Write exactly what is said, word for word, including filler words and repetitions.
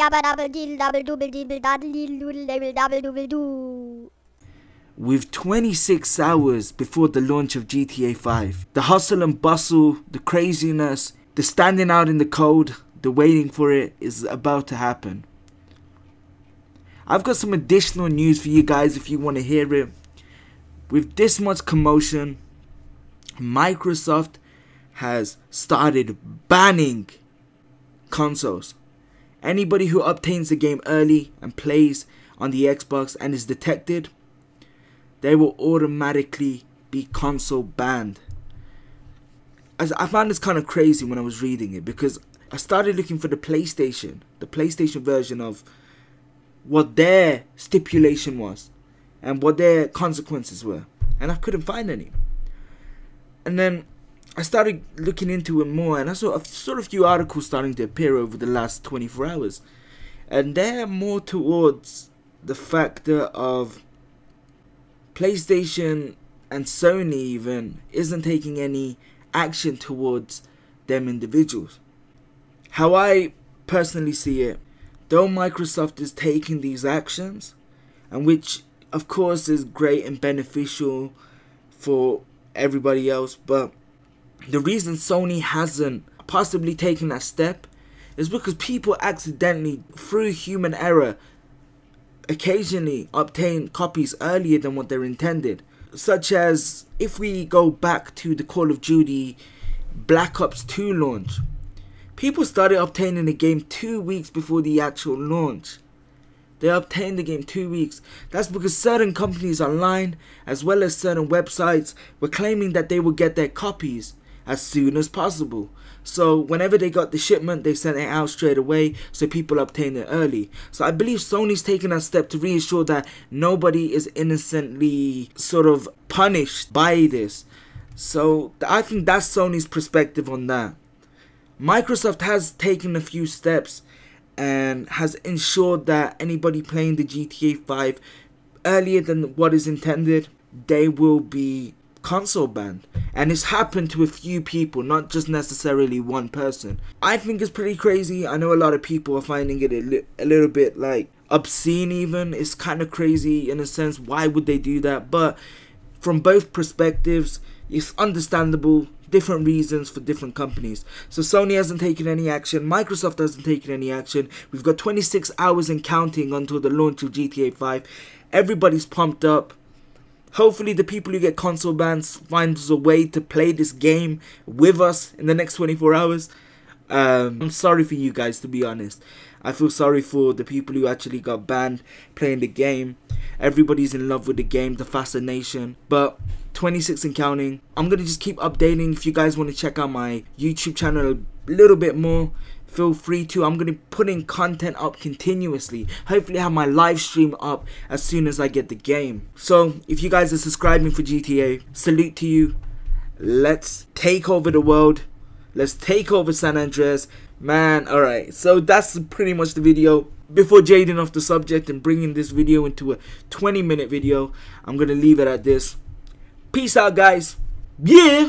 Yabba double deal double double deal double doodle double double double do. With twenty-six hours before the launch of G T A five, the hustle and bustle, the craziness, the standing out in the cold, the waiting for it is about to happen. I've got some additional news for you guys if you want to hear it. With this much commotion, Microsoft has started banning consoles. Anybody who obtains the game early and plays on the Xbox and is detected, they will automatically be console banned. As I found this kind of crazy when I was reading it, because I started looking for the PlayStation, the PlayStation version of what their stipulation was and what their consequences were, and I couldn't find any. And then I started looking into it more, and I saw a sort of few articles starting to appear over the last twenty-four hours, and they're more towards the factor of PlayStation and Sony even isn't taking any action towards them individuals. How I personally see it, though Microsoft is taking these actions, and which of course is great and beneficial for everybody else, but the reason Sony hasn't possibly taken that step is because people accidentally, through human error, occasionally obtain copies earlier than what they're intended. Such as if we go back to the Call of Duty Black Ops two launch, people started obtaining the game two weeks before the actual launch. They obtained the game two weeks. That's because certain companies online, as well as certain websites, were claiming that they would get their copies as soon as possible. So whenever they got the shipment, they sent it out straight away, so people obtained it early. So I believe Sony's taken a step to reassure that nobody is innocently sort of punished by this. So I think that's Sony's perspective on that. Microsoft has taken a few steps and has ensured that anybody playing the G T A five earlier than what is intended, they will be console banned. And it's happened to a few people, not just necessarily one person. I think it's pretty crazy. I know a lot of people are finding it a, li a little bit like obscene even. It's kind of crazy in a sense. Why would they do that? But from both perspectives, it's understandable. Different reasons for different companies. So Sony hasn't taken any action. Microsoft hasn't taken any action. We've got twenty-six hours and counting until the launch of G T A five. Everybody's pumped up. Hopefully the people who get console bans finds a way to play this game with us in the next twenty-four hours. Um, I'm sorry for you guys, to be honest. I feel sorry for the people who actually got banned playing the game. Everybody's in love with the game, the fascination. But twenty-six and counting. I'm going to just keep updating. If you guys want to check out my YouTube channel a little bit more, feel free to. I'm going to put in content up continuously. Hopefully have my live stream up as soon as I get the game. So if you guys are subscribing for G T A, salute to you. Let's take over the world. Let's take over San Andreas. Man, alright. So that's pretty much the video. Before jading off the subject and bringing this video into a twenty minute video, I'm going to leave it at this. Peace out, guys. Yeah!